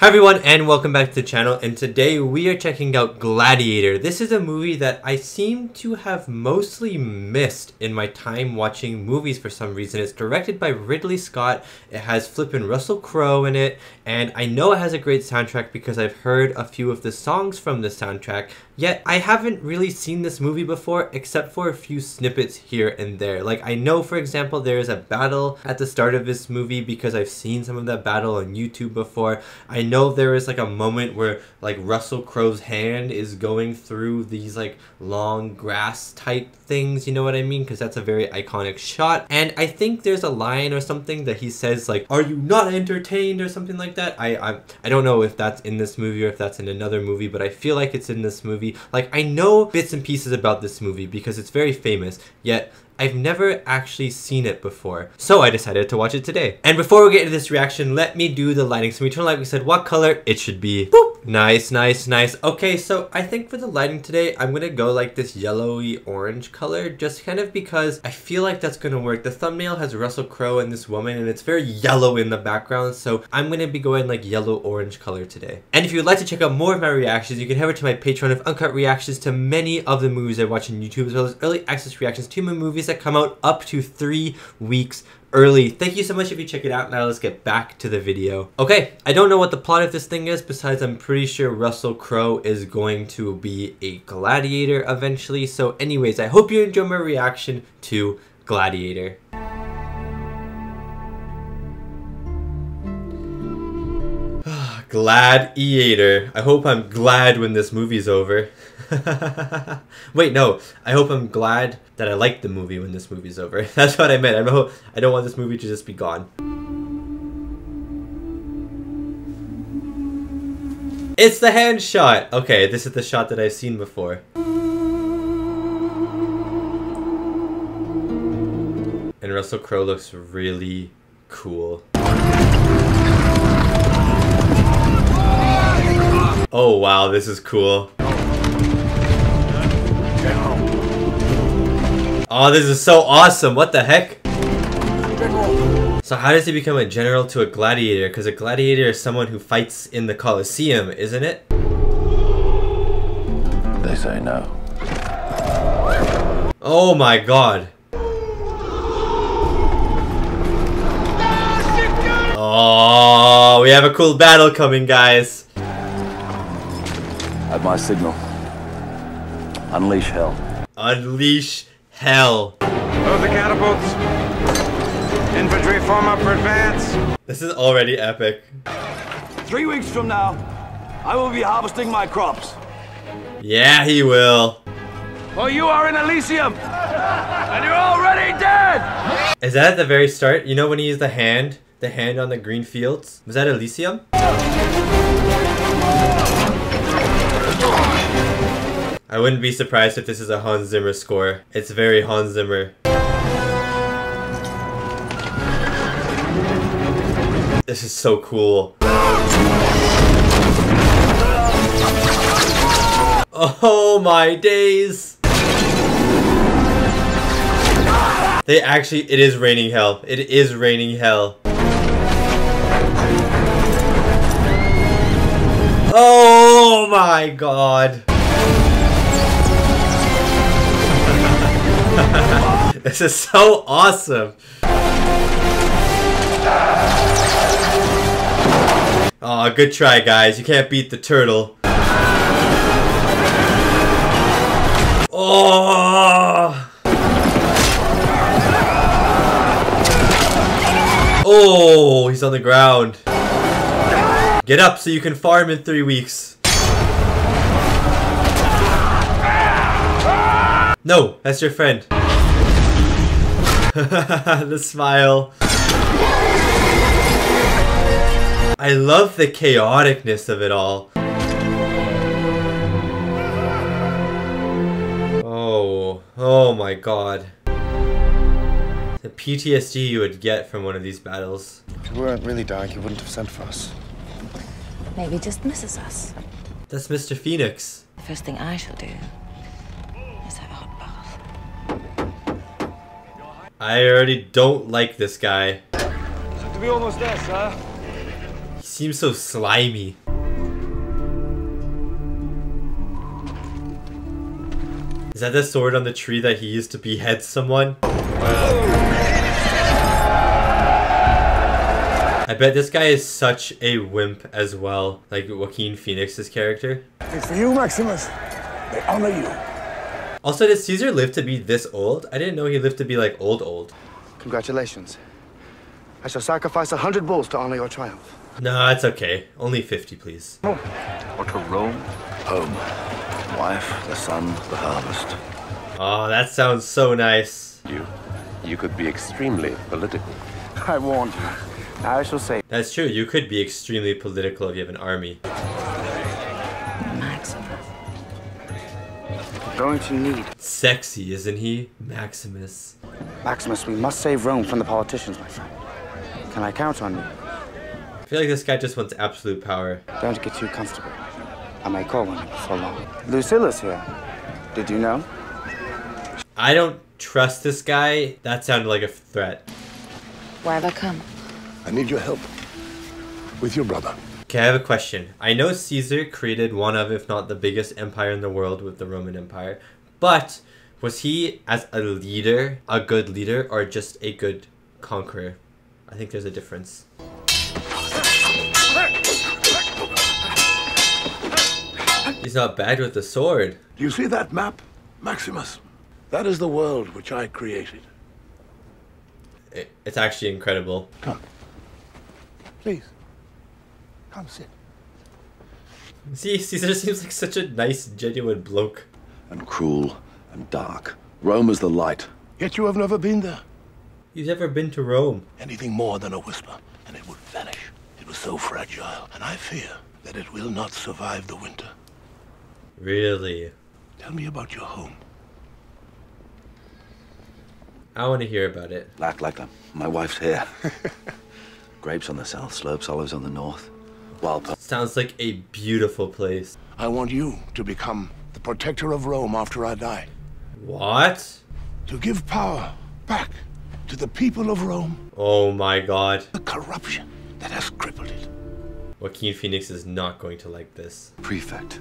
Hi everyone, and welcome back to the channel, and today we are checking out Gladiator. This is a movie that I seem to have mostly missed in my time watching movies for some reason. It's directed by Ridley Scott, it has flippin' Russell Crowe in it, and I know it has a great soundtrack because I've heard a few of the songs from the soundtrack, yet I haven't really seen this movie before except for a few snippets here and there. Like, I know, for example, there is a battle at the start of this movie because I've seen some of that battle on YouTube before. I know there is like a moment where like Russell Crowe's hand is going through these like long grass type things, you know what I mean, because that's a very iconic shot. And I think there's a line or something that he says like, "Are you not entertained?" or something like that. I don't know if that's in this movie or if that's in another movie, but I feel like it's in this movie. Like, I know bits and pieces about this movie because it's very famous, yet I've never actually seen it before, so I decided to watch it today. And before we get into this reaction, let me do the lighting. So we turn the light, we said what color it should be. Boop! Nice, nice, nice. Okay, so I think for the lighting today, I'm gonna go like this yellowy orange color, just kind of because I feel like that's gonna work. The thumbnail has Russell Crowe and this woman, and it's very yellow in the background, so I'm gonna be going like yellow-orange color today. And if you'd like to check out more of my reactions, you can head over to my Patreon of uncut reactions to many of the movies I watch on YouTube, as well as early access reactions to my movies that come out up to 3 weeks early. Thank you so much if you check it out. Now let's get back to the video. Okay, I don't know what the plot of this thing is, besides I'm pretty sure Russell Crowe is going to be a gladiator eventually. So anyways, I hope you enjoy my reaction to Gladiator. Gladiator. I hope I'm glad when this movie's over. Wait, no. I hope I'm glad that I like the movie when this movie's over. That's what I meant. I don't want this movie to just be gone. It's the hand shot! Okay, this is the shot that I've seen before. And Russell Crowe looks really cool. Oh wow, this is cool. Oh, this is so awesome. What the heck? So how does he become a general to a gladiator? Because a gladiator is someone who fights in the Colosseum, isn't it? They say no. Oh my god. Oh, we have a cool battle coming, guys. At my signal, unleash hell. Unleash hell. Load the catapults. Infantry form up for advance. This is already epic. 3 weeks from now, I will be harvesting my crops. Yeah, he will. Well, you are in Elysium, and you're already dead. Is that at the very start? You know when he used the hand on the green fields? Was that Elysium? I wouldn't be surprised if this is a Hans Zimmer score. It's very Hans Zimmer. This is so cool. Oh my days! They actually, it is raining hell. It is raining hell. Oh my god! This is so awesome. Oh, good try, guys. You can't beat the turtle. Oh. Oh, he's on the ground. Get up so you can farm in 3 weeks. No, that's your friend. The smile. I love the chaoticness of it all. Oh, oh my god. The PTSD you would get from one of these battles. If you weren't really dying, you wouldn't have sent for us. Maybe just misses us. That's Mr. Phoenix. The first thing I shall do. I already don't like this guy. To be almost there, sir. He seems so slimy. Is that the sword on the tree that he used to behead someone? Wow. I bet this guy is such a wimp as well, like Joaquin Phoenix's character. It's for you, Maximus. They honor you. Also, did Caesar live to be this old? I didn't know he lived to be like old. Congratulations. I shall sacrifice 100 bulls to honor your triumph. No, it's okay. Only 50, please. Oh. Or to Rome, home. Wife, the sun, the harvest. Oh, that sounds so nice. You could be extremely political. I warned you. I shall say. That's true. You could be extremely political if you have an army. Maximus. Going to need. Sexy, isn't he? Maximus. Maximus, we must save Rome from the politicians, my friend. Can I count on you? I feel like this guy just wants absolute power. Don't get too comfortable. I might call on him for long. Lucilla's here. Did you know? I don't trust this guy. That sounded like a threat. Why have I come? I need your help. With your brother. Okay, I have a question. I know Caesar created one of, if not the biggest empire in the world with the Roman Empire. But was he, as a leader, a good leader or just a good conqueror? I think there's a difference. He's not bad with the sword. You see that map, Maximus? That is the world which I created. It's actually incredible. Come. Please. Come sit. See, Caesar seems like such a nice, genuine bloke. And cruel and dark. Rome is the light. Yet you have never been there. You've never been to Rome. Anything more than a whisper, and it would vanish. It was so fragile, and I fear that it will not survive the winter. Really? Tell me about your home. I want to hear about it. Like my wife's here. Grapes on the south slopes, olives on the north. Wild plants. Sounds like a beautiful place. I want you to become the protector of Rome after I die. What? To give power back to the people of Rome. Oh my God. The corruption that has crippled it. Joaquin Phoenix is not going to like this. Prefect,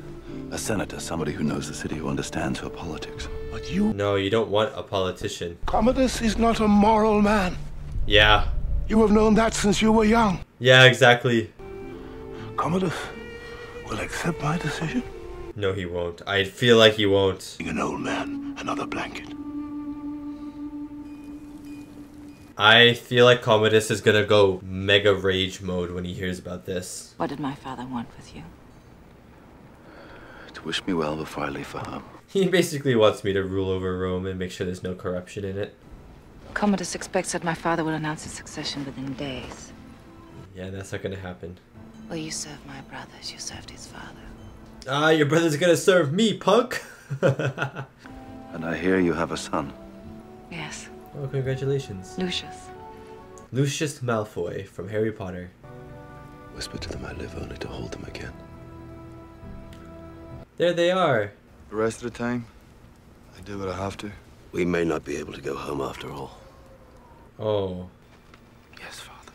a senator, somebody who knows the city, who understands her politics. But you... No, you don't want a politician. Commodus is not a moral man. Yeah. You have known that since you were young. Yeah, exactly. Commodus will accept my decision? No, he won't. I feel like he won't. Being an old man, another blanket. I feel like Commodus is gonna go mega rage mode when he hears about this. What did my father want with you? To wish me well before I leave for home. He basically wants me to rule over Rome and make sure there's no corruption in it. Commodus expects that my father will announce his succession within days. Yeah, that's not gonna happen. Will you serve my brother as you served his father? Ah, your brother's gonna serve me, punk! And I hear you have a son. Yes. Oh, congratulations. Lucius. Lucius Malfoy from Harry Potter. Whisper to them I live only to hold them again. There they are. The rest of the time, I do what I have to. We may not be able to go home after all. Oh. Yes, Father.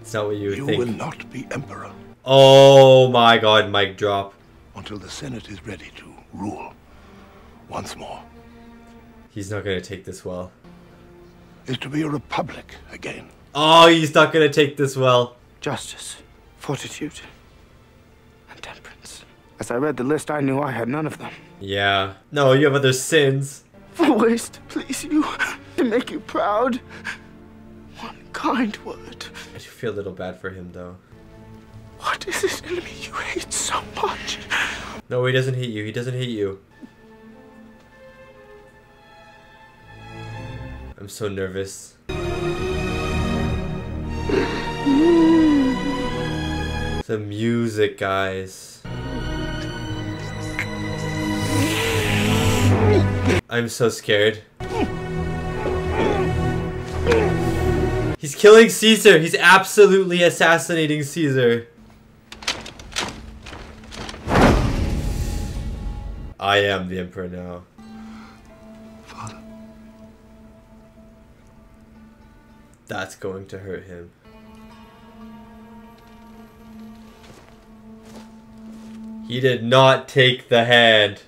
It's not what you would think. You will not be emperor. Oh my God, mic drop. Until the Senate is ready to rule once more. He's not gonna take this well. Is to be a republic again. Oh, he's not gonna take this well. Justice, fortitude, and temperance. As I read the list, I knew I had none of them. Yeah. No, you have other sins. For ways to please you, to make you proud. One kind word. I do feel a little bad for him, though. What is this enemy you hate so much? No, he doesn't hate you. He doesn't hate you. I'm so nervous. The music, guys. I'm so scared. He's killing Caesar. He's absolutely assassinating Caesar. I am the emperor now. That's going to hurt him. He did not take the hand.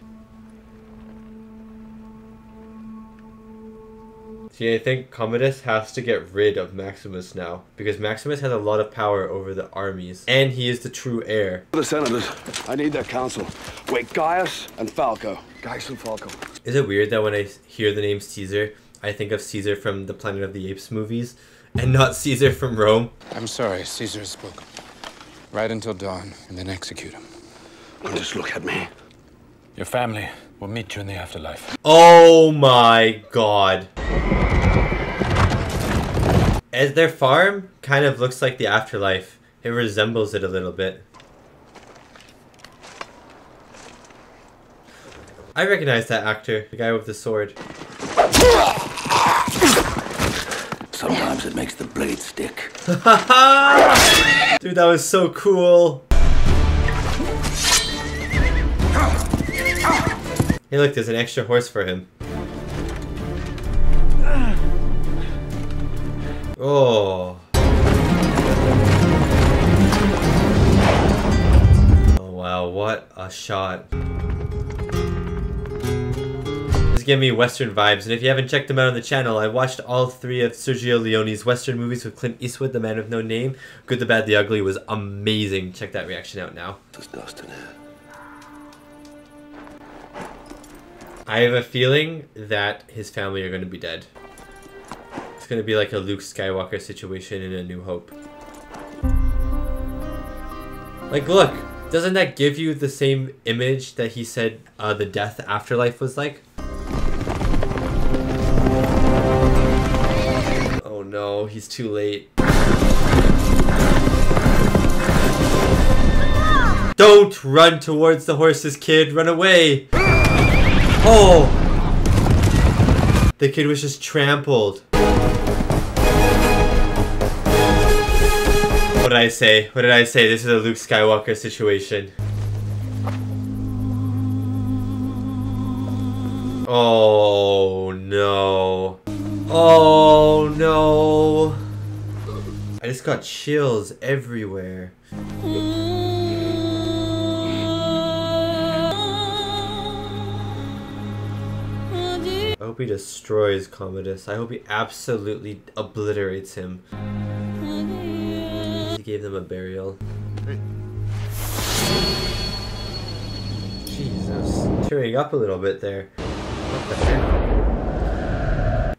See, I think Commodus has to get rid of Maximus now, because Maximus has a lot of power over the armies, and he is the true heir. The senators, I need their counsel. Wait, Gaius and Falco. Gaius and Falco. Is it weird that when I hear the name Caesar, I think of Caesar from the Planet of the Apes movies, and not Caesar from Rome? I'm sorry, Caesar has spoken. Right until dawn, and then execute him. Well, just look at me. Your family will meet you in the afterlife. Oh my god. As their farm kind of looks like the afterlife. It resembles it a little bit. I recognize that actor, the guy with the sword. Sometimes it makes the blade stick. Dude, that was so cool. Hey look, there's an extra horse for him. Oh. Oh wow, what a shot. This gave me Western vibes, and if you haven't checked them out on the channel, I watched all three of Sergio Leone's Western movies with Clint Eastwood, The Man with No Name. Good, the Bad, the Ugly was amazing. Check that reaction out now. There's dust in here. I have a feeling that his family are going to be dead. It's gonna be like a Luke Skywalker situation in A New Hope. Like, look, doesn't that give you the same image that he said the death afterlife was like? Oh no, he's too late. Don't run towards the horses, kid. Run away. Oh! The kid was just trampled. What did I say? What did I say? This is a Luke Skywalker situation. Oh no. Oh no. I just got chills everywhere. I hope he destroys Commodus. I hope he absolutely obliterates him. He gave them a burial. Hey. Jesus. Tearing up a little bit there. What the heck?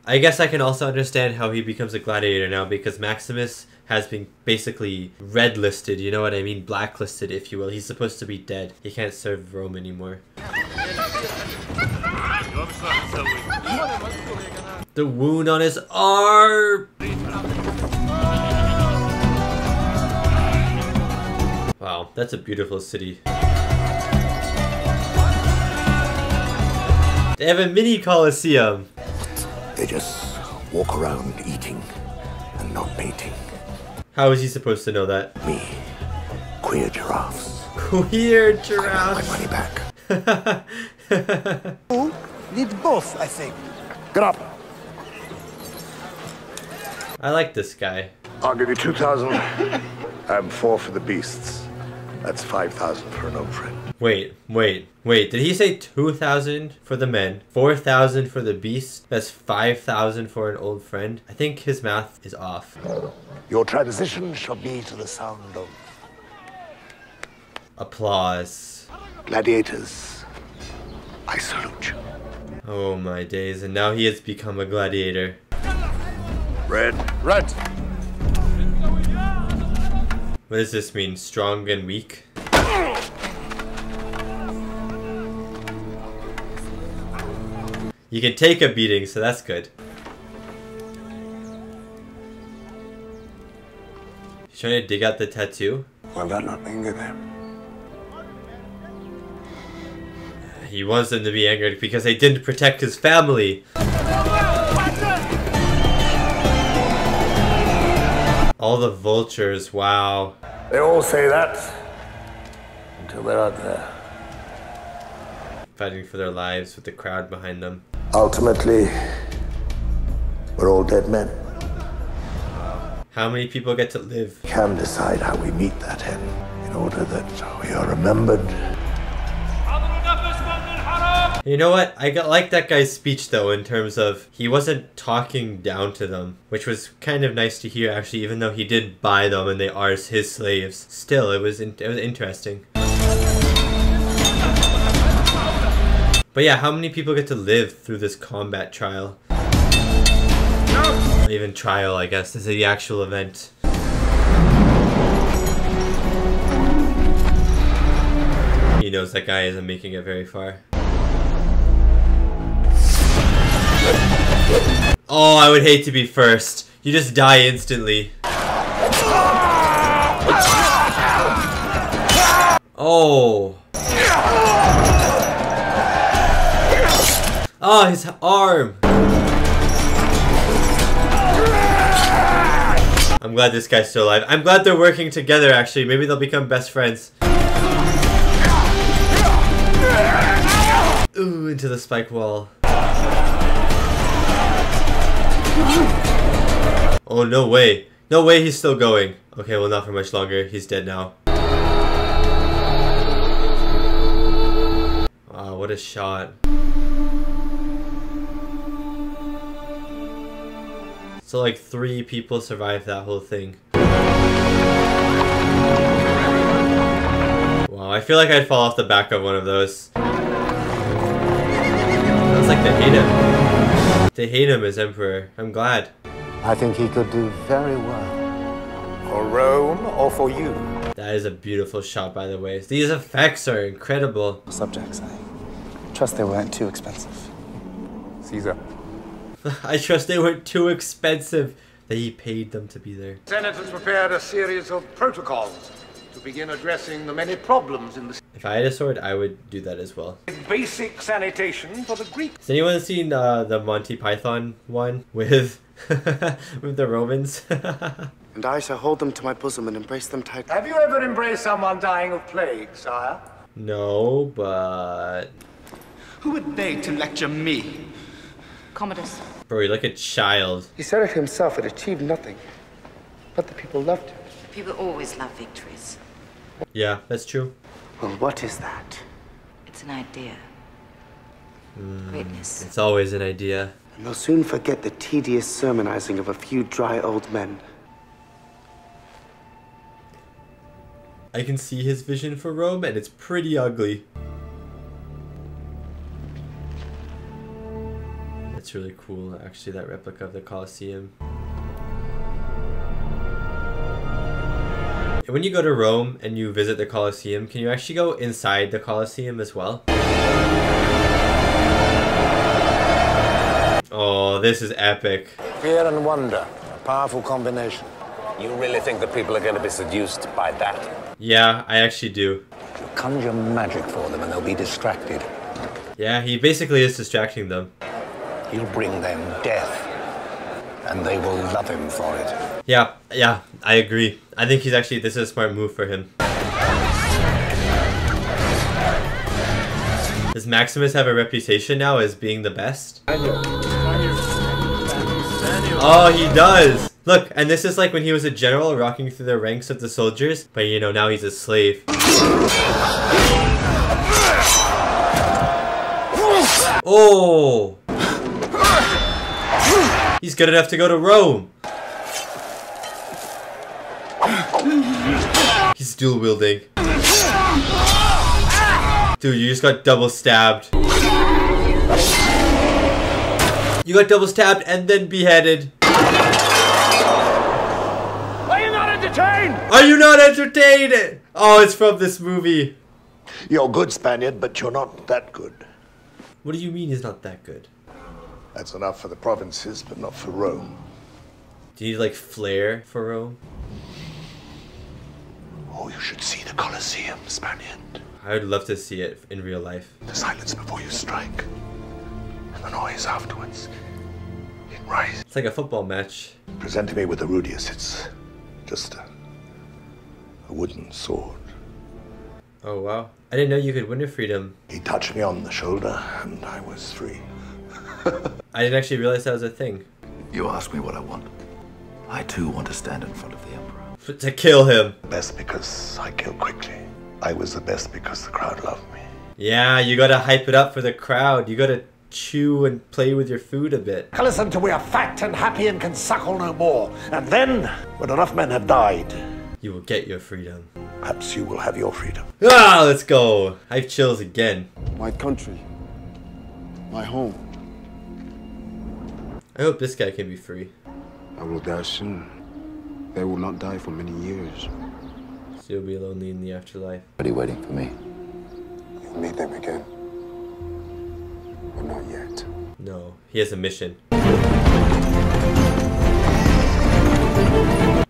I guess I can also understand how he becomes a gladiator now, because Maximus has been basically red-listed, you know what I mean? Blacklisted, if you will. He's supposed to be dead. He can't serve Rome anymore. The wound on his arm! Wow, that's a beautiful city. They have a mini Colosseum. They just walk around eating and not mating. How is he supposed to know that? Me, queer giraffes. Queer giraffes. I want my money back. You need both, I think. Get up. I like this guy. I'll give you 2,000 and 4 for the beasts. That's 5,000 for an old friend. Wait. Did he say 2,000 for the men, 4,000 for the beasts? That's 5,000 for an old friend? I think his math is off. Your transition shall be to the sound of... applause. Gladiators, I salute you. Oh my days, and now he has become a gladiator. Red. What does this mean? Strong and weak? You can take a beating, so that's good. He's trying to dig out the tattoo. Why that not anger them? He wants them to be angered because they didn't protect his family. All the vultures, wow. They all say that until they're out there. Fighting for their lives with the crowd behind them. Ultimately, we're all dead men. How many people get to live? We can decide how we meet that end in order that we are remembered You know what? I like that guy's speech though, in terms of he wasn't talking down to them, which was kind of nice to hear actually, even though he did buy them and they are his slaves. Still, it was interesting. But yeah, how many people get to live through this combat trial? No! Even trial, I guess. This is the actual event. He knows that guy isn't making it very far. Oh, I would hate to be first. You just die instantly. Oh. Oh, his arm! I'm glad this guy's still alive. I'm glad they're working together, actually. Maybe they'll become best friends. Ooh, into the spike wall. Oh, no way. No way he's still going. Okay, well, not for much longer. He's dead now. Wow, what a shot. So like 3 people survived that whole thing. Wow, I feel like I'd fall off the back of one of those. That's like they hate him. They hate him as emperor. I'm glad. I think he could do very well. For Rome or for you. That is a beautiful shot, by the way. These effects are incredible. Subjects, I trust they weren't too expensive. Caesar. I trust they weren't too expensive that he paid them to be there. Senate has prepared a series of protocols to begin addressing the many problems in the... If I had a sword, I would do that as well. Basic sanitation for the Greeks. Has anyone seen the Monty Python one with, with the Romans? And I shall hold them to my bosom and embrace them tightly. Have you ever embraced someone dying of plague, sire? No, but... Who would they to lecture me? Commodus. Bro, you're like a child. He said it himself, it achieved nothing. But the people loved him. People always love victories. Yeah, that's true. Well, what is that? It's an idea. Greatness. It's always an idea. And they'll soon forget the tedious sermonizing of a few dry old men. I can see his vision for Rome, and it's pretty ugly. It's really cool, actually, that replica of the Colosseum. And when you go to Rome and you visit the Colosseum, can you actually go inside the Colosseum as well? Oh, this is epic. Fear and wonder, a powerful combination. You really think that people are going to be seduced by that? Yeah, I actually do. You conjure magic for them and they'll be distracted. Yeah, he basically is distracting them. He'll bring them death, and they will love him for it. Yeah, I agree. I think he's actually, this is a smart move for him. Does Maximus have a reputation now as being the best? Oh, he does! Look, and this is like when he was a general rocking through the ranks of the soldiers, but you know, now he's a slave. Oh! He's good enough to go to Rome. He's dual wielding. Dude, you just got double stabbed. You got double stabbed and then beheaded. Are you not entertained? Are you not entertained? Oh, it's from this movie. You're good, Spaniard, but you're not that good. What do you mean he's not that good? That's enough for the provinces, but not for Rome. Do you like flair for Rome? Oh, you should see the Colosseum, Spaniard. I would love to see it in real life. The silence before you strike, and the noise afterwards. It rises. It's like a football match. Present me with the Rudius. It's just a wooden sword. Oh, wow. I didn't know you could win freedom. He touched me on the shoulder, and I was free. I didn't actually realize that was a thing. You ask me what I want. I too want to stand in front of the emperor. To kill him. Best because I kill quickly. I was the best because the crowd loved me. Yeah, you gotta hype it up for the crowd. You gotta chew and play with your food a bit. Call us until we are fat and happy and can suckle no more. And then, when enough men have died, you will get your freedom. Perhaps you will have your freedom. Ah, let's go. I have chills again. My country. My home. I hope this guy can be free. I will die soon. They will not die for many years. So you'll be lonely in the afterlife. What are you waiting for me? You'll meet them again. But not yet. No, he has a mission.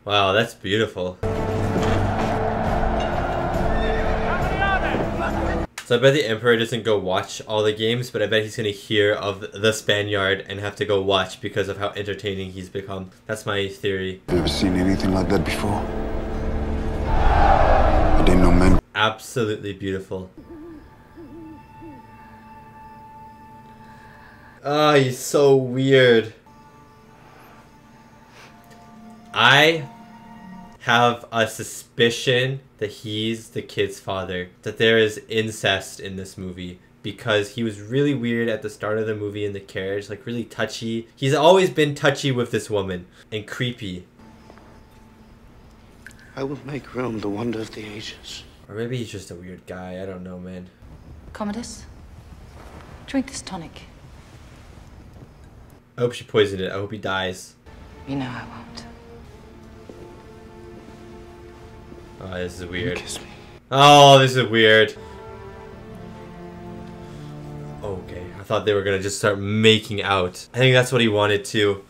Wow, that's beautiful. So I bet the Emperor doesn't go watch all the games, but I bet he's going to hear of the Spaniard and have to go watch because of how entertaining he's become. That's my theory. I've never seen anything like that before. I didn't know men. Absolutely beautiful. Ah, oh, he's so weird. I have a suspicion that he's the kid's father, that there is incest in this movie, because he was really weird at the start of the movie in the carriage, like really touchy. He's always been touchy with this woman and creepy. I will make Rome the wonder of the ages. Or maybe he's just a weird guy. I don't know, man. Commodus, drink this tonic. I hope she poisoned it. I hope he dies. You know I won't. Oh, this is weird. Kiss me. Oh, this is weird. Okay, I thought they were gonna just start making out. I think that's what he wanted to.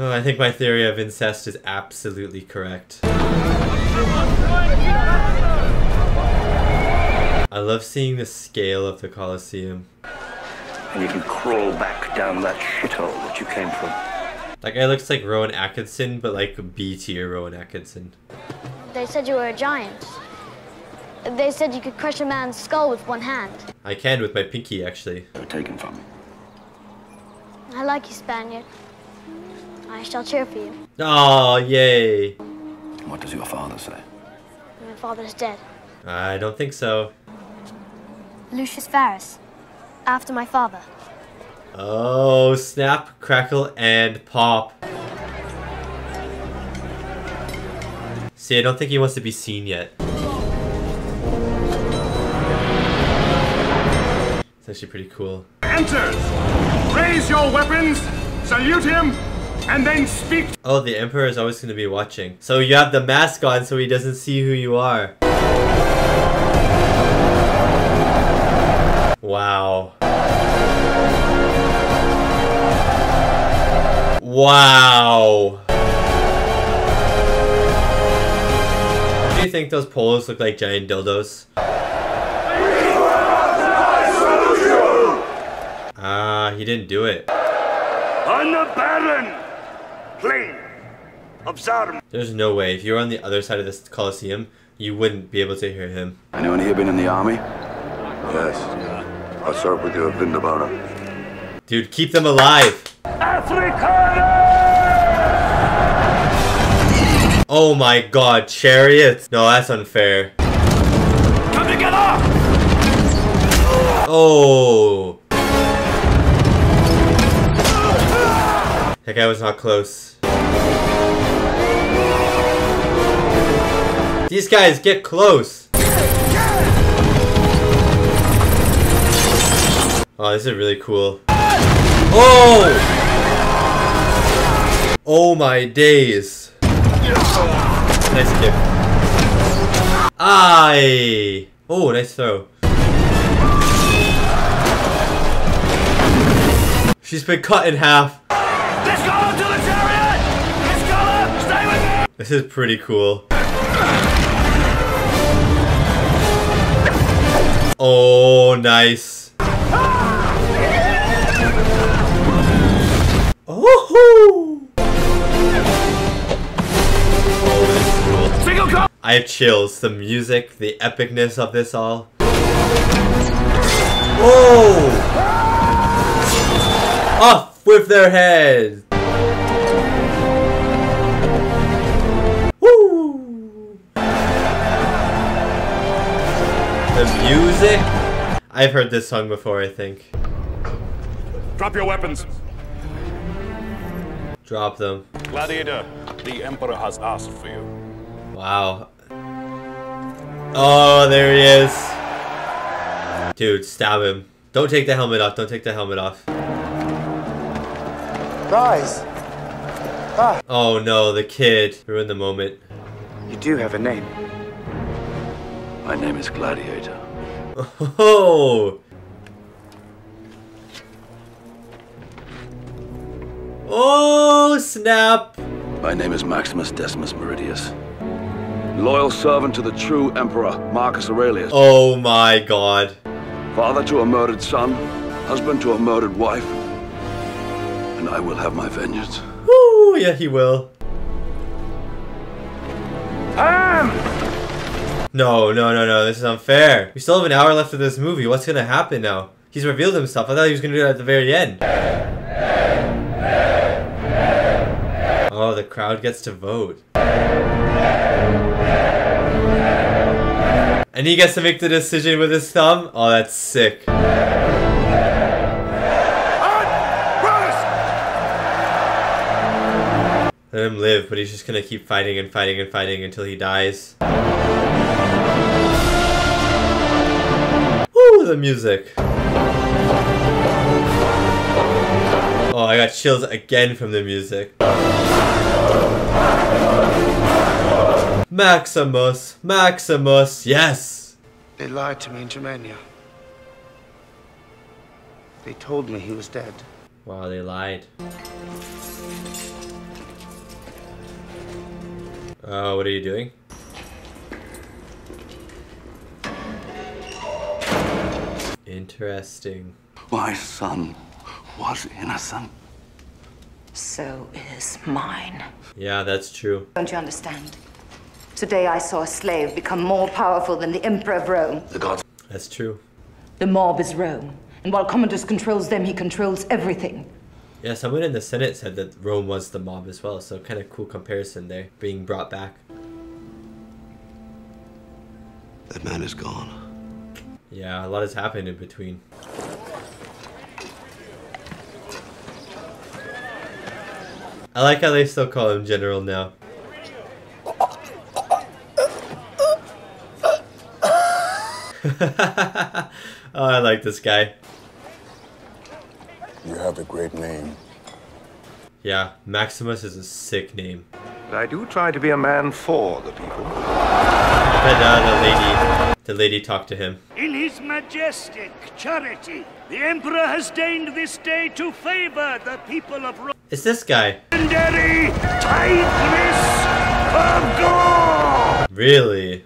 Oh, I think my theory of incest is absolutely correct. I love seeing the scale of the Colosseum. And you can crawl back down that shithole that you came from. That guy looks like Rowan Atkinson, but like B-tier Rowan Atkinson. They said you were a giant. They said you could crush a man's skull with one hand. I can with my pinky, actually. They're taken from me. I like you, Spaniard. I shall cheer for you. Oh, yay. What does your father say? My father's dead. I don't think so. Lucius Farris. After my father. Oh, snap, crackle, and pop. See, I don't think he wants to be seen yet. It's actually pretty cool. Enters! Raise your weapons, salute him, and then speak. Oh, the Emperor is always going to be watching. So you have the mask on so he doesn't see who you are. Wow. Wow. Do you think those polos look like giant dildos? Ah, he didn't do it. On the Baron, plain of Zarm. There's no way. If you were on the other side of this Colosseum, you wouldn't be able to hear him. Anyone here been in the army? Yes. I served with you at Vindabara. Dude, keep them alive. Africana! Oh my god, chariots! No, that's unfair. Come together! Oh! That guy was not close. These guys get close! Oh, this is really cool. Oh! Oh my days. Nice kick. Aye. Oh, nice throw. She's been cut in half. Let's go to the chariot! Let's go! Stay with me! This is pretty cool. Oh, nice. Oh! I have chills. The music, the epicness of this all. Oh! Off with their heads! Woo! The music? I've heard this song before, I think. Drop your weapons. Drop them. Gladiator, the Emperor has asked for you. Wow. Oh, there he is. Dude, stab him. Don't take the helmet off. Don't take the helmet off. Rise. Ah. Oh no, the kid. Ruined the moment. You do have a name. My name is Gladiator. Oh! Oh, snap! My name is Maximus Decimus Meridius. Loyal servant to the true Emperor, Marcus Aurelius. Oh my god. Father to a murdered son, husband to a murdered wife, and I will have my vengeance. Woo, yeah, he will. No, no, no, no, this is unfair. We still have an hour left of this movie. What's gonna happen now? He's revealed himself. I thought he was gonna do it at the very end. Oh, the crowd gets to vote. And he gets to make the decision with his thumb? Oh, that's sick. Let him live, but he's just gonna keep fighting and fighting and fighting until he dies. Woo, the music. Oh, I got chills again from the music. Maximus, Maximus, yes! They lied to me in Germania. They told me he was dead. Wow, they lied. What are you doing? Interesting. My son was innocent. So is mine. Yeah, that's true. Don't you understand? Today I saw a slave become more powerful than the Emperor of Rome. The gods. That's true. The mob is Rome, and while Commodus controls them, he controls everything. Yeah, someone in the Senate said that Rome was the mob as well, so kind of cool comparison there, being brought back. That man is gone. Yeah, a lot has happened in between. I like how they still call him General now. Oh, I like this guy. You have a great name. Yeah, Maximus is a sick name. But I do try to be a man for the people. But the lady talked to him. In his majestic charity, the Emperor has deigned this day to favor the people of Rome. It's this guy. Legendary tightness of God. Really?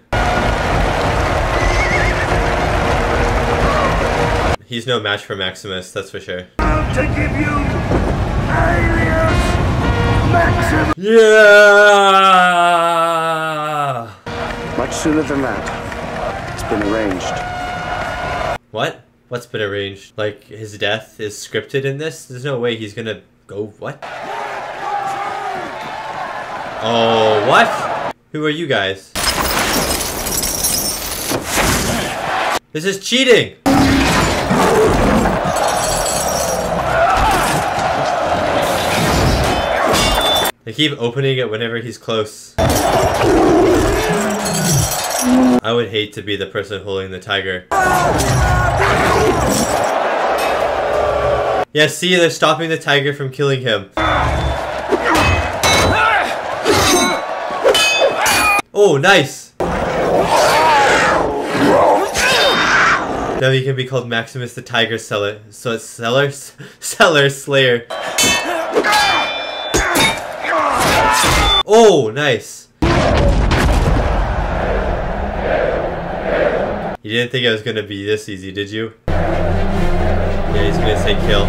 He's no match for Maximus, that's for sure. To give you alias Maximus. Yeah! Much sooner than that. It's been arranged. What? What's been arranged? Like, his death is scripted in this? There's no way he's gonna go, what? Oh, what? Who are you guys? This is cheating! They keep opening it whenever he's close. I would hate to be the person holding the tiger. Yeah, see, they're stopping the tiger from killing him. Oh, nice! Now he can be called Maximus the Tiger Seller. So it's Seller Slayer. Oh, nice. You didn't think it was gonna be this easy, did you? Yeah, he's gonna say kill.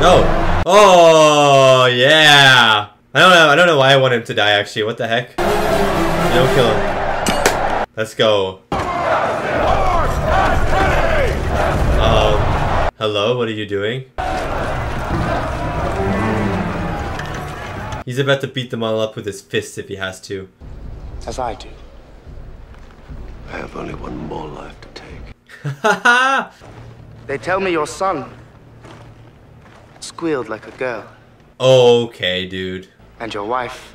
No. Oh, yeah. I don't know why I want him to die, actually. What the heck? Don't kill him. Let's go. Hello, what are you doing? He's about to beat them all up with his fists if he has to. As I do. I have only one more life to take. They tell me your son squealed like a girl. Okay, dude. And your wife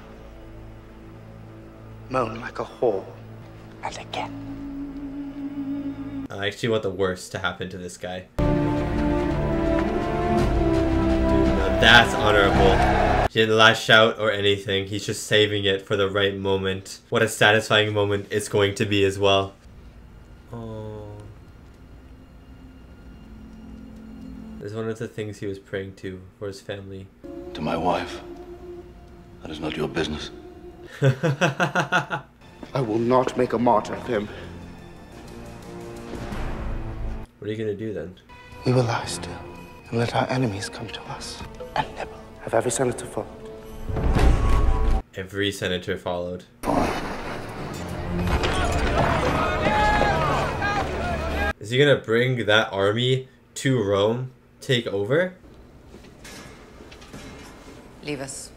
moaned like a whore. And again. I actually want the worst to happen to this guy. Dude, now that's honorable. He didn't lash out or anything. He's just saving it for the right moment. What a satisfying moment it's going to be as well. Oh. It's one of the things he was praying to for his family. To my wife. That is not your business. I will not make a martyr of him. What are you going to do then? We will lie still and let our enemies come to us and never. Have every senator followed? Every senator followed. Is he gonna bring that army to Rome, take over? Leave us.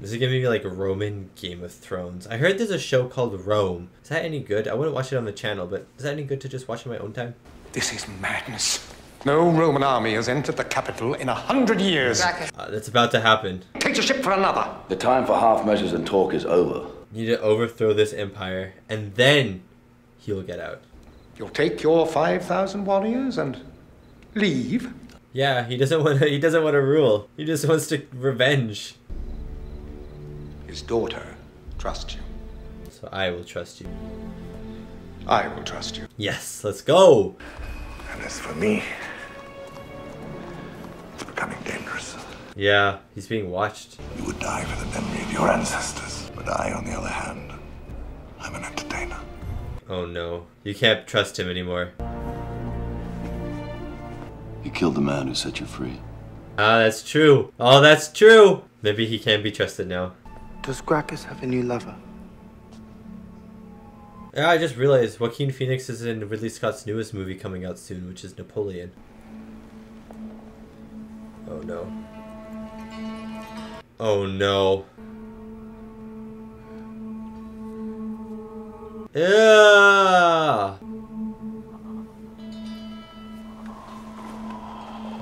Is it gonna be like Roman Game of Thrones? I heard there's a show called Rome. Is that any good? I wouldn't watch it on the channel, but is that any good to just watch in my own time? This is madness. No Roman army has entered the capital in 100 years. That's about to happen. Take a ship for another. The time for half measures and talk is over. You need to overthrow this empire, and then he'll get out. You'll take your 5,000 warriors and leave. Yeah, he doesn't want to. He doesn't want to rule. He just wants to revenge. His daughter trusts you. So I will trust you. I will trust you. Yes, let's go. And as for me, it's becoming dangerous. Yeah, he's being watched. You would die for the memory of your ancestors, but I, on the other hand, I'm an entertainer. Oh no, you can't trust him anymore. You killed the man who set you free. Ah, that's true. Oh, that's true. Maybe he can be trusted now. Does Gracchus have a new lover? I just realized Joaquin Phoenix is in Ridley Scott's newest movie coming out soon, which is Napoleon. Oh no. Oh no. Yeah.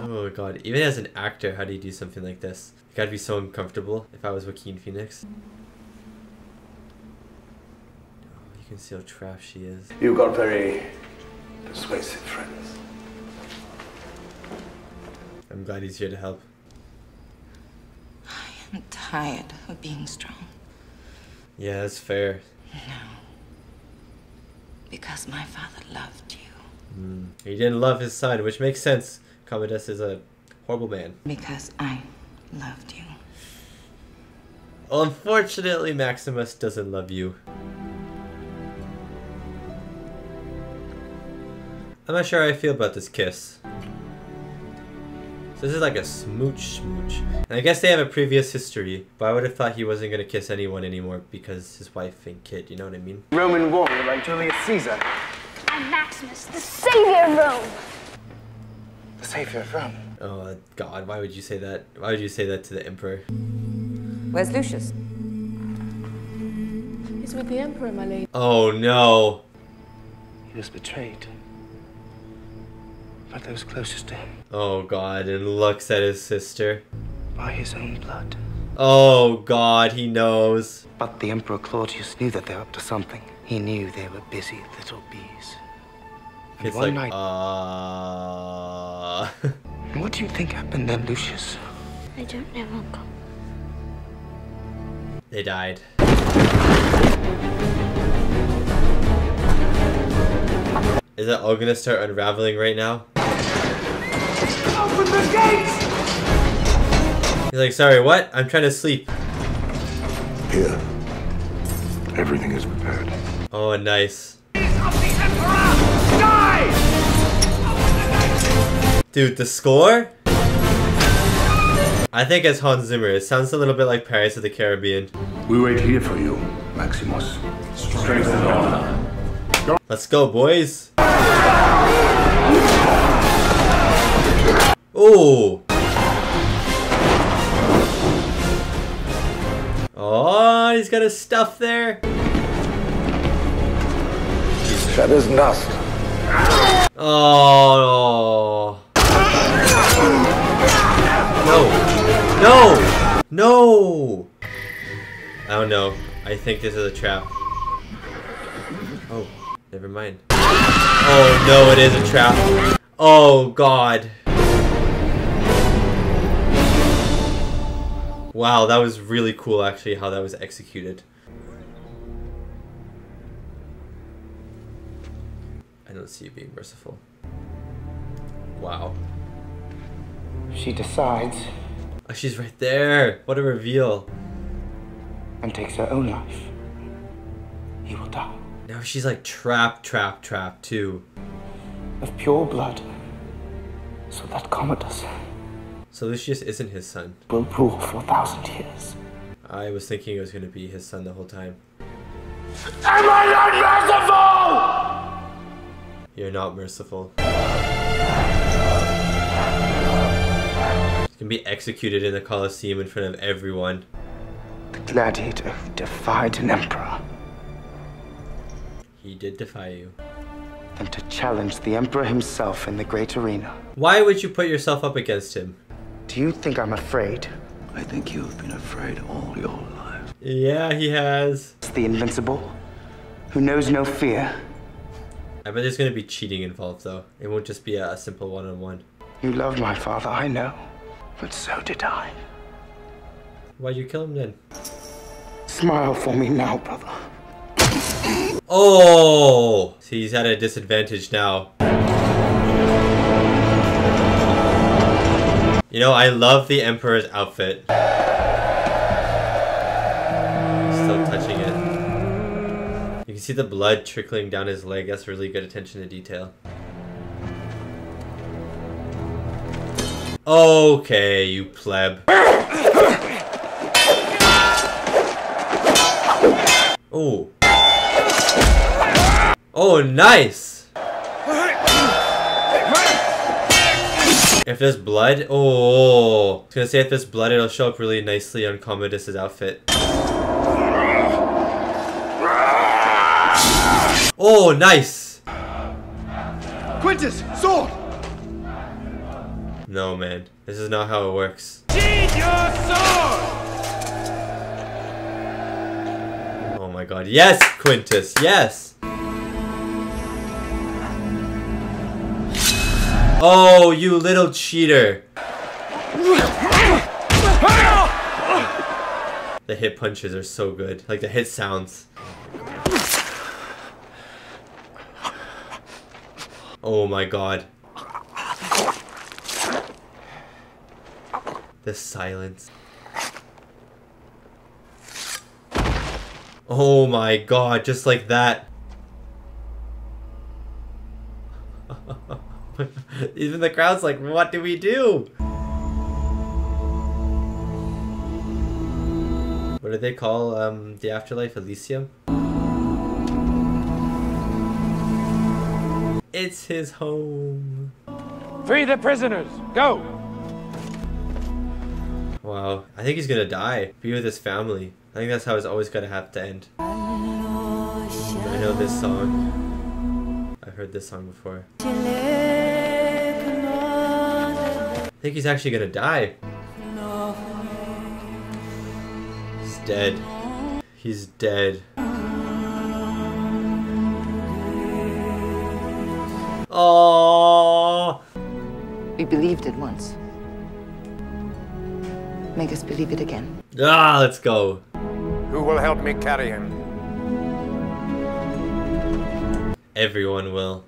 Oh god, even as an actor, how do you do something like this? You gotta be so uncomfortable if I was Joaquin Phoenix. You can see how trapped she is. You've got very persuasive friends. I'm glad he's here to help. I am tired of being strong. Yeah, that's fair. No. Because my father loved you. Mm. He didn't love his son, which makes sense. Commodus is a horrible man. Because I loved you. Well, unfortunately, Maximus doesn't love you. I'm not sure how I feel about this kiss. So this is like a smooch. And I guess they have a previous history, but I would have thought he wasn't going to kiss anyone anymore because his wife and kid, you know what I mean? Roman warrior like Julius Caesar. I'm Maximus, the savior of Rome. The savior of Rome? Oh god, why would you say that? Why would you say that to the emperor? Where's Lucius? He's with the emperor, my lady. Oh no. He was betrayed. By those closest to him. Oh god, and looks at his sister. By his own blood. Oh god, he knows. But the Emperor Claudius knew that they were up to something. He knew they were busy little bees. And it's one like, night. What do you think happened then, Lucius? I don't know, Uncle. They died. Is it all gonna start unraveling right now? Open the gates! He's like, sorry, what? I'm trying to sleep. Here. Everything is prepared. Oh, nice. Die! Dude, the score? I think it's Hans Zimmer. It sounds a little bit like Pirates of the Caribbean. We wait here for you, Maximus. Strength and honor. Let's go, boys. Ooh. Oh, he's got his stuff there. that is dust. Oh no! No! No! I don't know. I think this is a trap. Oh, never mind. Oh no, it is a trap. Oh god. Wow, that was really cool actually how that was executed. I don't see you being merciful. Wow. She decides. Oh, she's right there. What a reveal. And takes her own life. He will die. Now she's like trapped too. Of pure blood. So that Commodus. So Lucius isn't his son. Will rule for 1,000 years. I was thinking it was gonna be his son the whole time. Am I not merciful? You're not merciful. He's gonna be executed in the Colosseum in front of everyone. The gladiator who defied an emperor. He did defy you. And to challenge the emperor himself in the great arena. Why would you put yourself up against him? Do you think I'm afraid? I think you've been afraid all your life. Yeah, he has. It's the invincible, who knows no fear. I bet there's gonna be cheating involved though. It won't just be a simple one-on-one. You loved my father, I know. But so did I. Why'd you kill him then? Smile for me now, brother. Oh! See, he's at a disadvantage now. You know, I love the Emperor's outfit. Still touching it. You can see the blood trickling down his leg. That's really good attention to detail. Okay, you pleb. Oh. Oh, nice! If there's blood, oh. I was gonna say if there's blood, it'll show up really nicely on Commodus' outfit. Oh, nice! Quintus, sword! No, man. This is not how it works. Sheathe your sword! Oh my god, yes, Quintus, yes! Oh, you little cheater! The hit punches are so good, like the hit sounds. Oh my god. The silence. Oh my god, just like that. Even the crowd's like, what do we do? What do they call the afterlife? Elysium? It's his home. Free the prisoners, go! Wow, I think he's gonna die. Be with his family. I think that's how it's always gotta have to end. I know this song. I've heard this song before. I think he's actually gonna die. He's dead. He's dead. Oh. We believed it once. Make us believe it again. Ah, let's go. Who will help me carry him? Everyone will.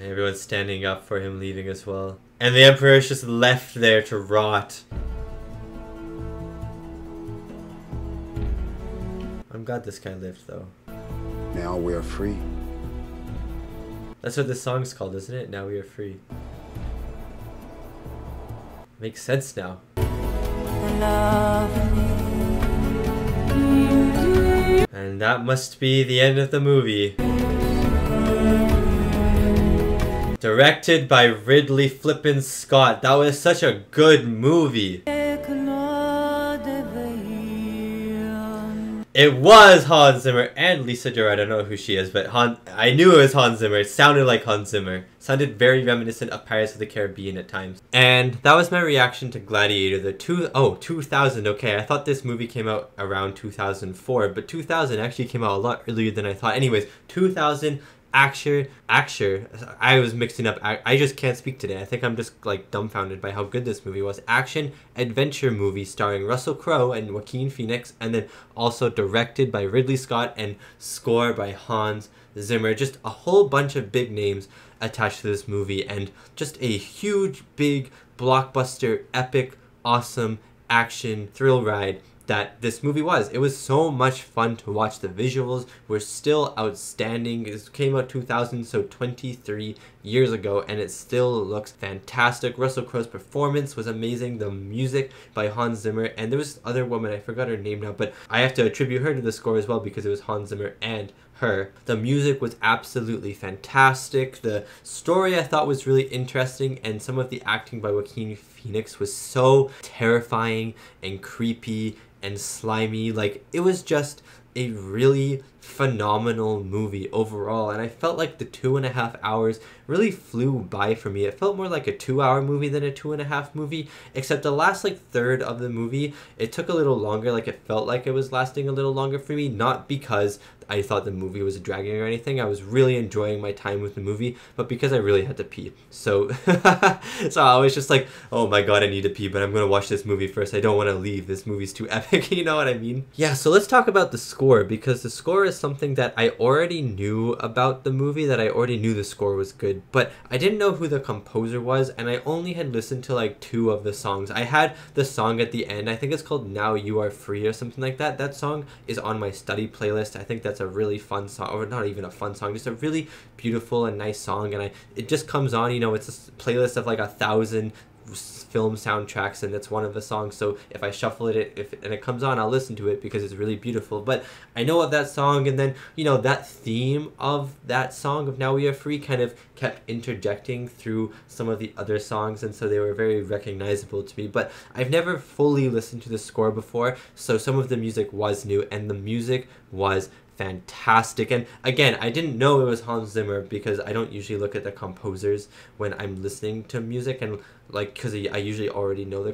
Everyone's standing up for him leaving as well. And the Emperor is just left there to rot. I'm glad this guy lived though. Now we are free. That's what this song's called, isn't it? Now we are free. Makes sense now. And that must be the end of the movie. Directed by Ridley flippin' Scott. That was such a good movie. It was Hans Zimmer and Lisa Gerrard. I don't know who she is, but I knew it was Hans Zimmer. It sounded like Hans Zimmer. Sounded very reminiscent of Pirates of the Caribbean at times. And that was my reaction to Gladiator. 2000. Okay, I thought this movie came out around 2004, but 2000 actually came out a lot earlier than I thought. Anyways, 2000. I was mixing up. I just can't speak today. I think I'm just like dumbfounded by how good this movie was. Action adventure movie starring Russell Crowe and Joaquin Phoenix, and then also directed by Ridley Scott and score by Hans Zimmer. Just a whole bunch of big names attached to this movie, and just a huge, big blockbuster, epic, awesome action thrill ride that this movie was. It was so much fun to watch. The visuals were still outstanding. It came out 2000, so 23 years ago, and it still looks fantastic. Russell Crowe's performance was amazing. The music by Hans Zimmer, and there was this other woman, I forgot her name now, but I have to attribute her to the score as well because it was Hans Zimmer and her. The music was absolutely fantastic. The story I thought was really interesting, and some of the acting by Joaquin Phoenix was so terrifying and creepy and slimy. Like, it was just a really phenomenal movie overall, and I felt like the 2.5 hours really flew by for me. It felt more like a 2-hour movie than a 2.5 movie, except the last like third of the movie, it took a little longer. Like, it felt like it was lasting a little longer for me, not because I thought the movie was dragging or anything. I was really enjoying my time with the movie, but because I really had to pee. So so I was just like, oh my god, I need to pee, but I'm gonna watch this movie first. I don't want to leave. This movie's too epic. You know what I mean? Yeah, so let's talk about the score, because the score is something that I already knew about the movie, that I already knew the score was good, but I didn't know who the composer was, and I only had listened to like 2 of the songs. I had the song at the end, I think it's called Now You Are Free or something like that. That song is on my study playlist. I think that's a really fun song, or not even a fun song, just a really beautiful and nice song, and it just comes on, you know. It's a playlist of like 1,000 film soundtracks, and that's one of the songs, so if I shuffle it and it comes on, I'll listen to it because it's really beautiful. But I know of that song, and then, you know, that theme of that song of Now We Are Free kind of kept interjecting through some of the other songs, and so they were very recognizable to me. But I've never fully listened to the score before, so some of the music was new, and the music was fantastic. And again, I didn't know it was Hans Zimmer because I don't usually look at the composers when I'm listening to music, and like, because I usually already know the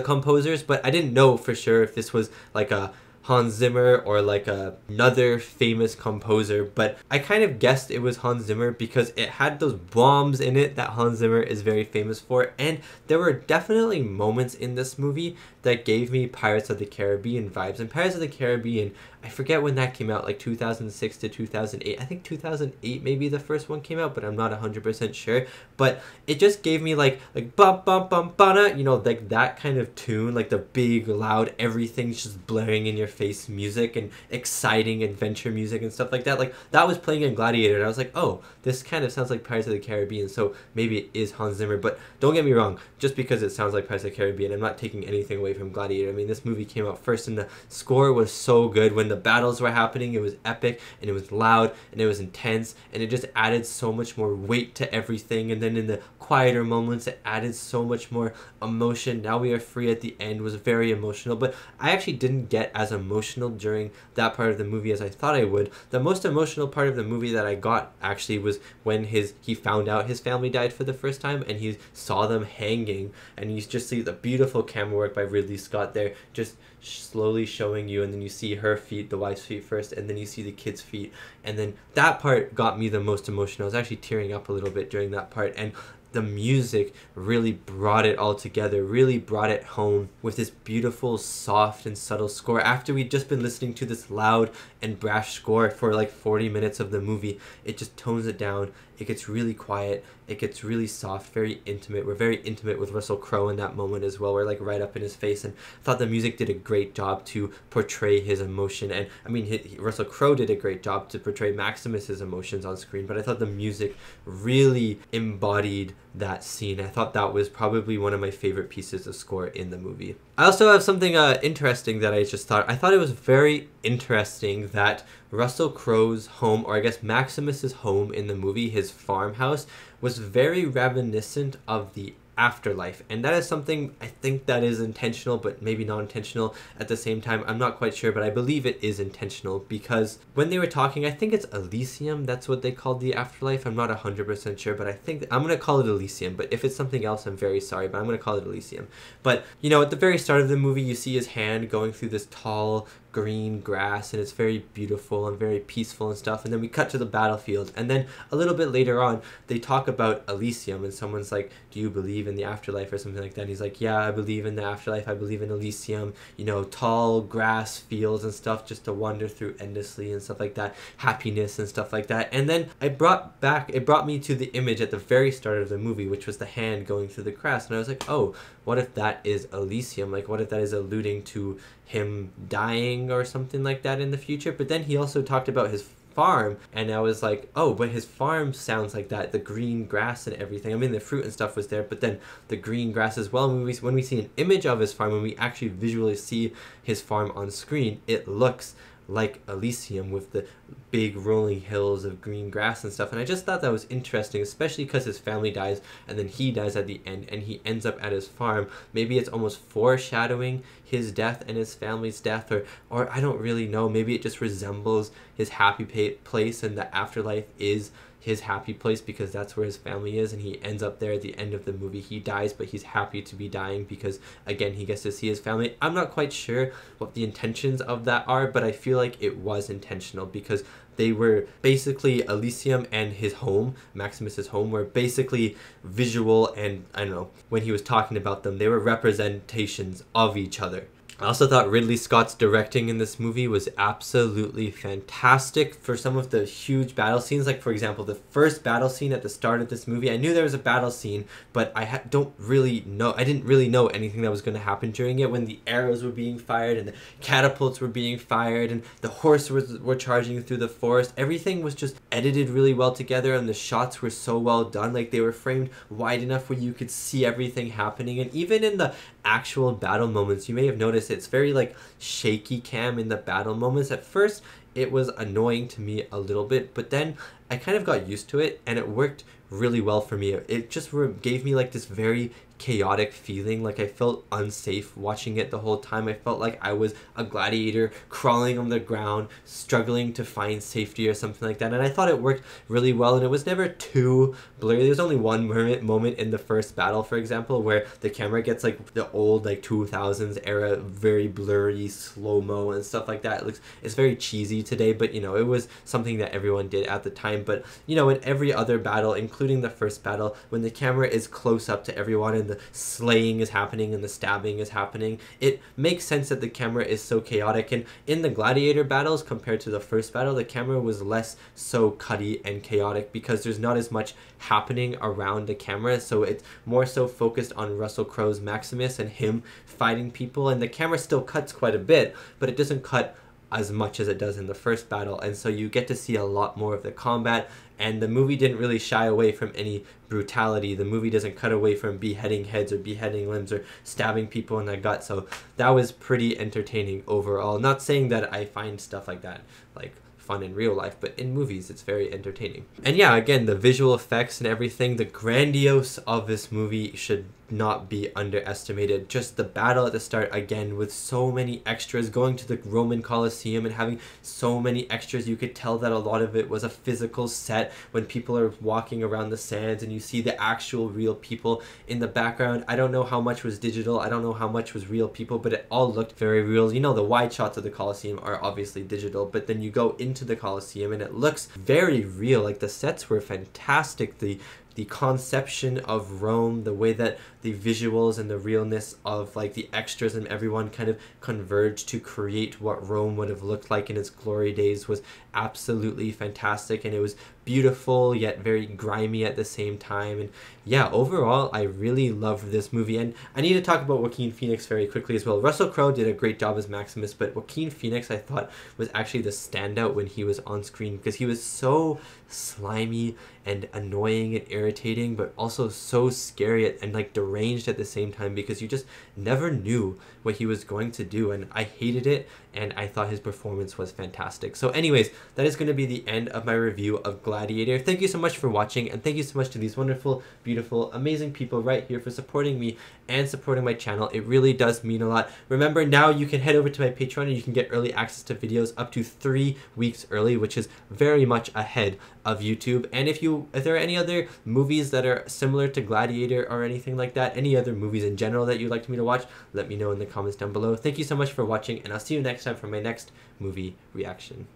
composers, but I didn't know for sure if this was like a Hans Zimmer or like another famous composer. But I kind of guessed it was Hans Zimmer because it had those bombs in it that Hans Zimmer is very famous for, and there were definitely moments in this movie that gave me Pirates of the Caribbean vibes. And Pirates of the Caribbean, I forget when that came out, like 2006 to 2008. I think 2008 maybe the first one came out, but I'm not 100% sure. But it just gave me like bum bum bum ba, you know, like that kind of tune, like the big loud, everything's just blaring in your face music and exciting adventure music and stuff like that. Like, that was playing in Gladiator, and I was like, oh, this kind of sounds like Pirates of the Caribbean, so maybe it is Hans Zimmer. But don't get me wrong, just because it sounds like Pirates of the Caribbean, I'm not taking anything away from Gladiator. I mean, this movie came out first, and the score was so good. When the battles were happening, it was epic, and it was loud, and it was intense, and it just added so much more weight to everything. And then in the quieter moments, it added so much more emotion. Now We Are Free at the end was very emotional, but I actually didn't get as emotional during that part of the movie as I thought I would. The most emotional part of the movie that I got actually was when he found out his family died for the first time, and he saw them hanging, and you just see the beautiful camera work by Ridley Scott there, just slowly showing you, and then you see her feet, the wife's feet first, and then you see the kid's feet, and then that part got me the most emotional. I was actually tearing up a little bit during that part, and the music really brought it all together, really brought it home with this beautiful, soft and subtle score. After we'd just been listening to this loud and brash score for like 40 minutes of the movie, it just tones it down. It gets really quiet, it gets really soft, very intimate. We're very intimate with Russell Crowe in that moment as well. We're like right up in his face, and I thought the music did a great job to portray his emotion. And I mean, Russell Crowe did a great job to portray Maximus's emotions on screen, but I thought the music really embodied that scene. I thought that was probably one of my favorite pieces of score in the movie. I also have something interesting that I thought it was very interesting that Russell Crowe's home, or I guess Maximus's home in the movie, his farmhouse, was very reminiscent of the afterlife. And that is something I think that is intentional, but maybe not intentional at the same time. I'm not quite sure, but I believe it is intentional, because when they were talking, I think it's Elysium, that's what they called the afterlife. I'm not 100% sure, but I think I'm going to call it Elysium. But if it's something else, I'm very sorry, but I'm going to call it Elysium. But, you know, at the very start of the movie, you see his hand going through this tall green grass, and it's very beautiful and very peaceful and stuff. And then we cut to the battlefield, and then a little bit later on they talk about Elysium, and someone's like, do you believe in the afterlife or something like that? And he's like, yeah, I believe in the afterlife, I believe in Elysium, you know, tall grass fields and stuff just to wander through endlessly and stuff like that, happiness and stuff like that. And then it brought me to the image at the very start of the movie, which was the hand going through the grass, and I was like, oh, what if that is Elysium? Like, what if that is alluding to him dying or something like that in the future? But then he also talked about his farm, and I was like, oh, but his farm sounds like that, the green grass and everything. I mean, the fruit and stuff was there, but then the green grass as well. When we see an image of his farm, when we actually visually see his farm on screen, it looks like Elysium with the big rolling hills of green grass and stuff. And I just thought that was interesting, especially because his family dies and then he dies at the end, and he ends up at his farm. Maybe it's almost foreshadowing his death and his family's death, or I don't really know. Maybe it just resembles his happy place, and the afterlife is his happy place because that's where his family is, and he ends up there at the end of the movie. He dies, but he's happy to be dying because, again, he gets to see his family. I'm not quite sure what the intentions of that are, but I feel like it was intentional, because they were basically, Elysium and his home, Maximus's home, were basically visual, and I don't know, when he was talking about them, they were representations of each other. I also thought Ridley Scott's directing in this movie was absolutely fantastic for some of the huge battle scenes. Like, for example, the first battle scene at the start of this movie, I knew there was a battle scene, but I didn't really know anything that was going to happen during it, when the arrows were being fired and the catapults were being fired and the horse were charging through the forest. Everything was just edited really well together, and the shots were so well done. Like, they were framed wide enough where you could see everything happening. And even in the actual battle moments, you may have noticed it's very like shaky cam in the battle moments. At first it was annoying to me a little bit, but then I kind of got used to it, and it worked really well for me. It just gave me like this very chaotic feeling. Like, I felt unsafe watching it the whole time. I felt like I was a gladiator crawling on the ground, struggling to find safety or something like that. And I thought it worked really well, and it was never too blurry. There's only one moment in the first battle, for example, where the camera gets like the old like 2000s era, very blurry slow-mo and stuff like that. It's very cheesy today, but you know, it was something that everyone did at the time. But you know, in every other battle, including the first battle, when the camera is close up to everyone and the slaying is happening and the stabbing is happening, it makes sense that the camera is so chaotic. And in the gladiator battles, compared to the first battle, the camera was less so cutty and chaotic because there's not as much happening around the camera, so it's more so focused on Russell Crowe's Maximus and him fighting people. And the camera still cuts quite a bit, but it doesn't cut as much as it does in the first battle, and so you get to see a lot more of the combat. And the movie didn't really shy away from any brutality. The movie doesn't cut away from beheading heads or beheading limbs or stabbing people in the gut. So that was pretty entertaining overall. Not saying that I find stuff like that like fun in real life, but in movies it's very entertaining. And yeah, again, the visual effects and everything, the grandiose of this movie should not be underestimated. Just the battle at the start, again, with so many extras, going to the Roman Colosseum and having so many extras, you could tell that a lot of it was a physical set. When people are walking around the sands and you see the actual real people in the background, I don't know how much was digital, I don't know how much was real people, but it all looked very real. You know, the wide shots of the Colosseum are obviously digital, but then you go into the Colosseum and it looks very real. Like, the sets were fantastic. The conception of Rome, the way that the visuals and the realness of like the extras and everyone kind of converged to create what Rome would have looked like in its glory days was absolutely fantastic. And it was beautiful yet very grimy at the same time. And yeah, overall I really loved this movie. And I need to talk about Joaquin Phoenix very quickly as well. Russell Crowe did a great job as Maximus, but Joaquin Phoenix I thought was actually the standout when he was on screen, because he was so slimy and annoying and irritating, but also so scary and like deranged at the same time, because you just never knew what he was going to do, and I hated it. And I thought his performance was fantastic. So anyways, that is going to be the end of my review of Gladiator. Gladiator. Thank you so much for watching, and thank you so much to these wonderful, beautiful, amazing people right here for supporting me and supporting my channel. It really does mean a lot. Remember, now you can head over to my Patreon and you can get early access to videos up to 3 weeks early, which is very much ahead of YouTube. And if there are any other movies that are similar to Gladiator or anything like that, any other movies in general that you'd like me to watch, let me know in the comments down below. Thank you so much for watching, and I'll see you next time for my next movie reaction.